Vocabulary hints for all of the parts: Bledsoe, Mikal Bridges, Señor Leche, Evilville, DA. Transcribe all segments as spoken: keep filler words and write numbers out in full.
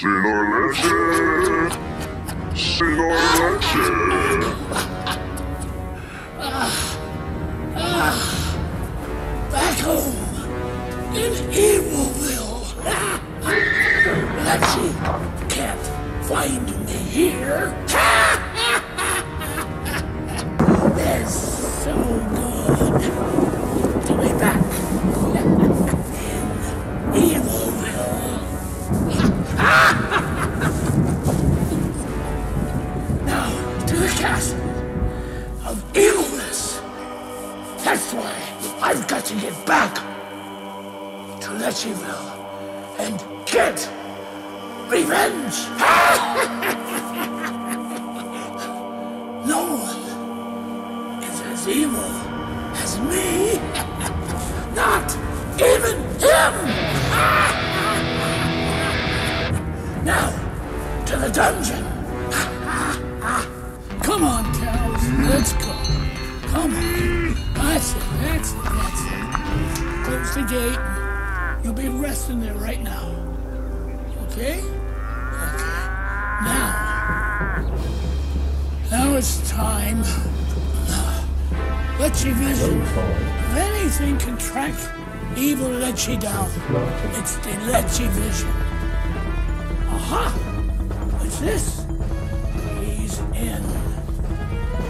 Señor Leche. Señor Leche. Uh, uh, back home in Evilville. Leche can't find me here. It's so good to be back in Evilville. Now to the castle of evilness. That's why I've got to get back to Lecheville and get revenge. No one is as evil as me. Not even him. Now to the dungeon. Come on, cows. Let's go. Come on. That's it. That's it. That's it. Close the gate. You'll be resting there right now. Okay? Okay. Now. Now it's time. Let your vision. If anything can track evil Leche down, it's the Leche vision. Aha! What's this? He's in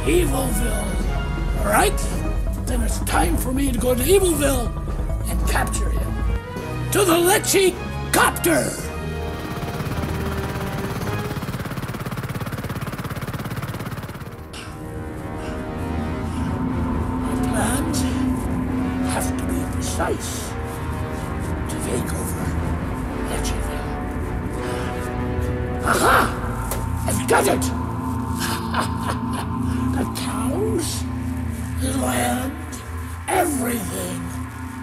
Evilville. All right? Then it's time for me to go to Evilville and capture him. To the Leche Copter! My plans have to be precise to take over Lecheville. Aha! I've got it! The land, everything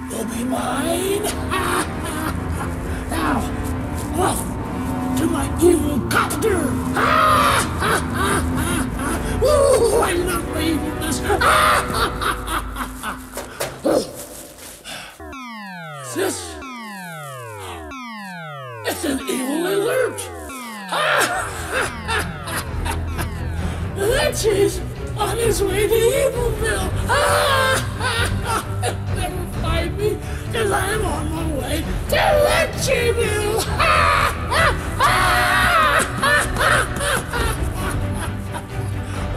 will be mine. Now, off to my evil copter. Ooh, I love my evilness. What's this? It's an evil alert. That is on his way to Evilville! Ah! Never find me, because I'm on my way to Lecheville!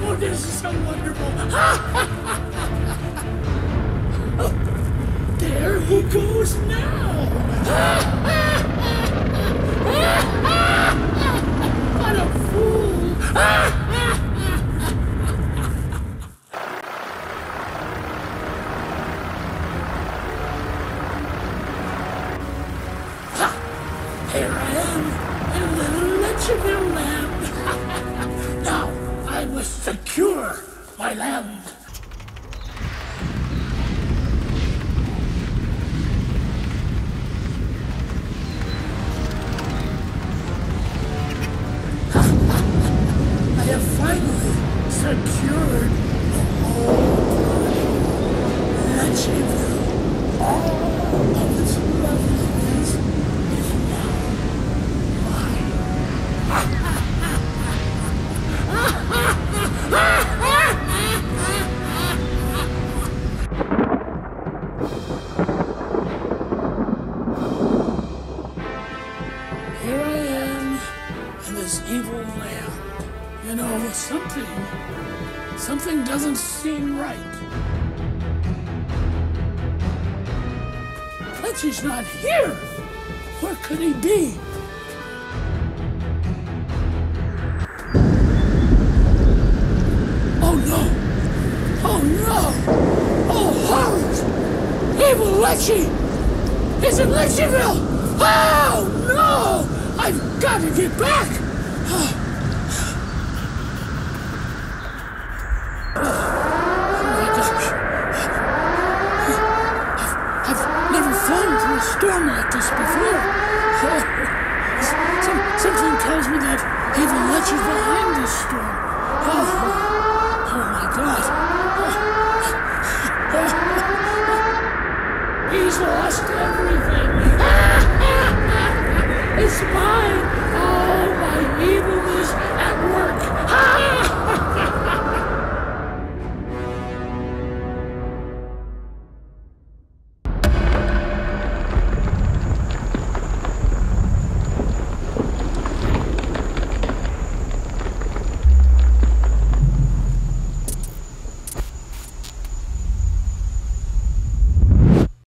Oh, this is so wonderful! Oh, there he goes now! What a fool! Here I am, in little Lecheville land. Now, I must secure my land. I have finally secured the whole Lecheville. All of its loveliness. You know, something, something doesn't seem right. Leche's not here. Where could he be? Oh no! Oh no! Oh horrors! Evil Leche! It's in Lecheville! Oh no! I've got to get back! Oh. Storm like this before. Oh, some, something tells me that evil Leche is behind this storm. Oh, oh my God! Oh, oh, he's lost everything. It's mine. Oh. The evil is at work. Ha!